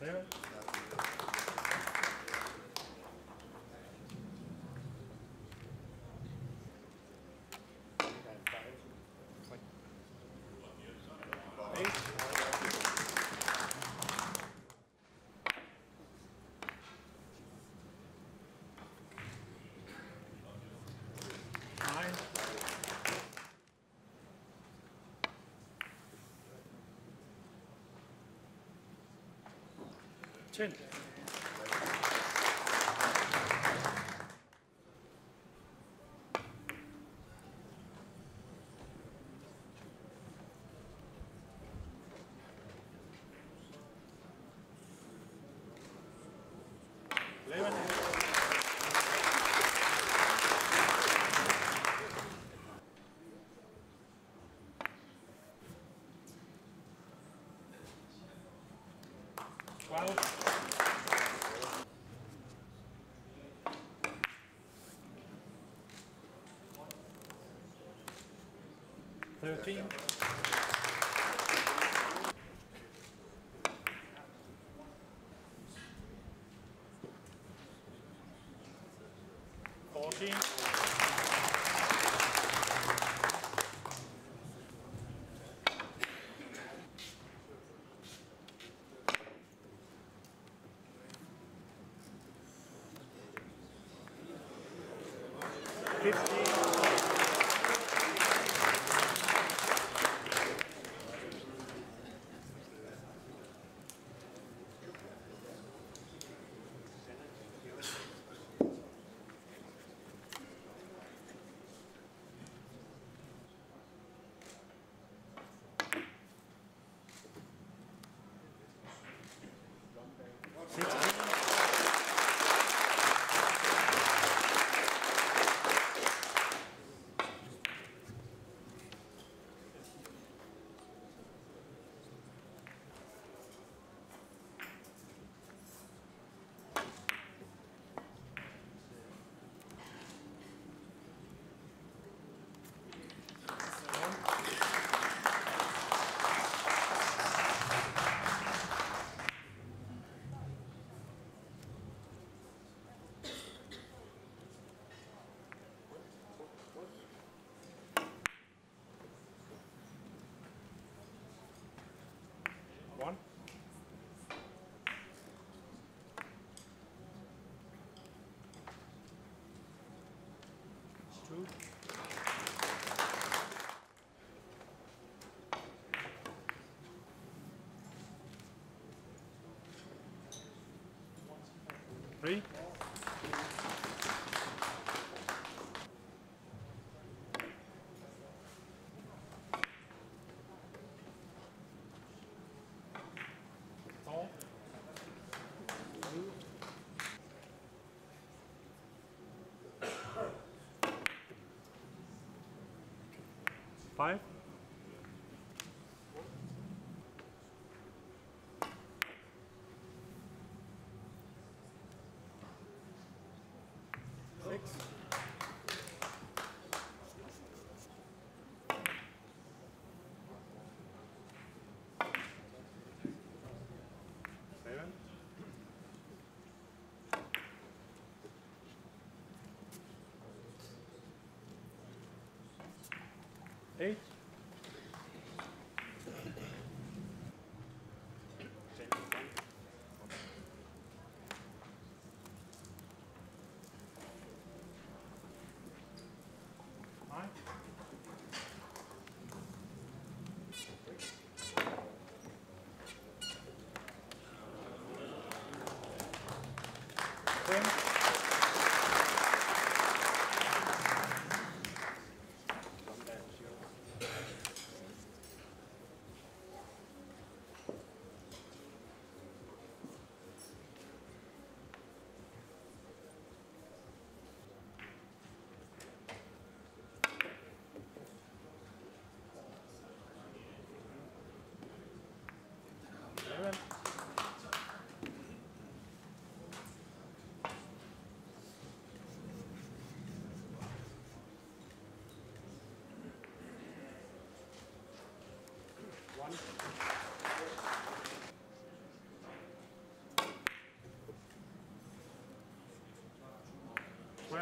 Sarah? Ten. Team. 3 5 8. 7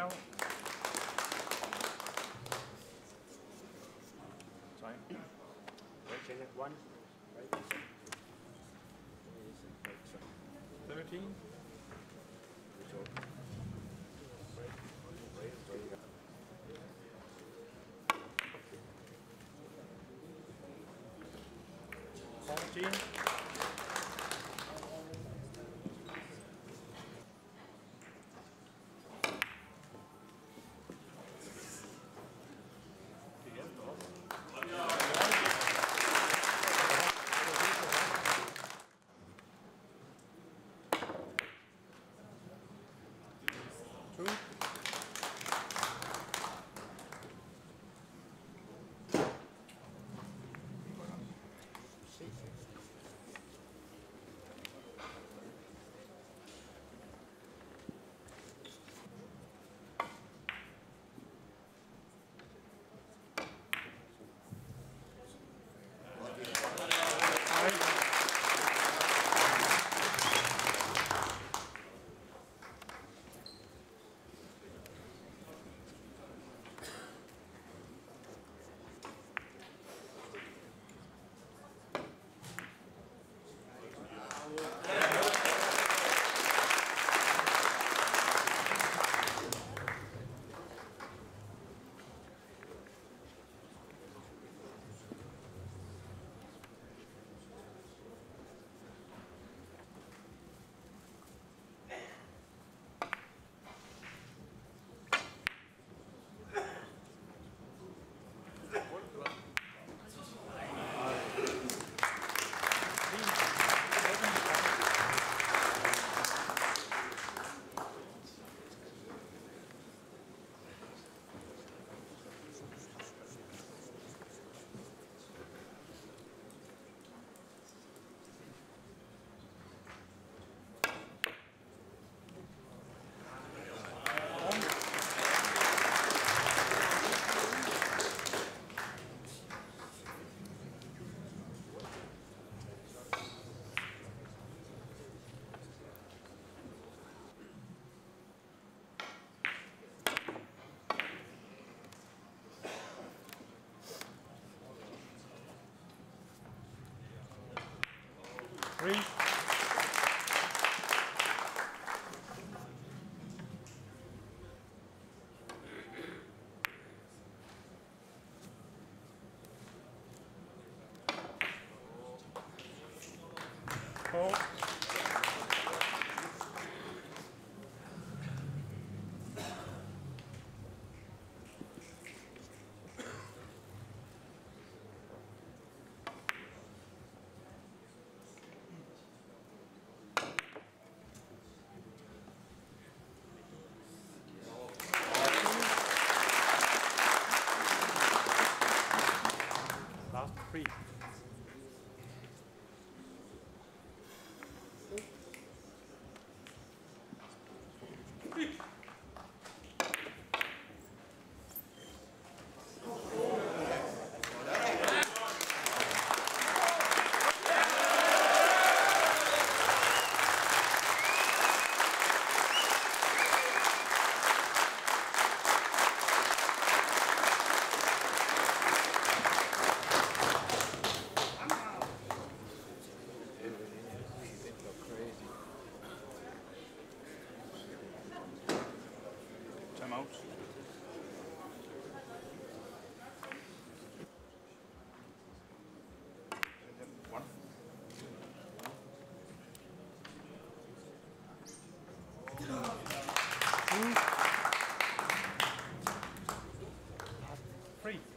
well. Sorry. One. 13.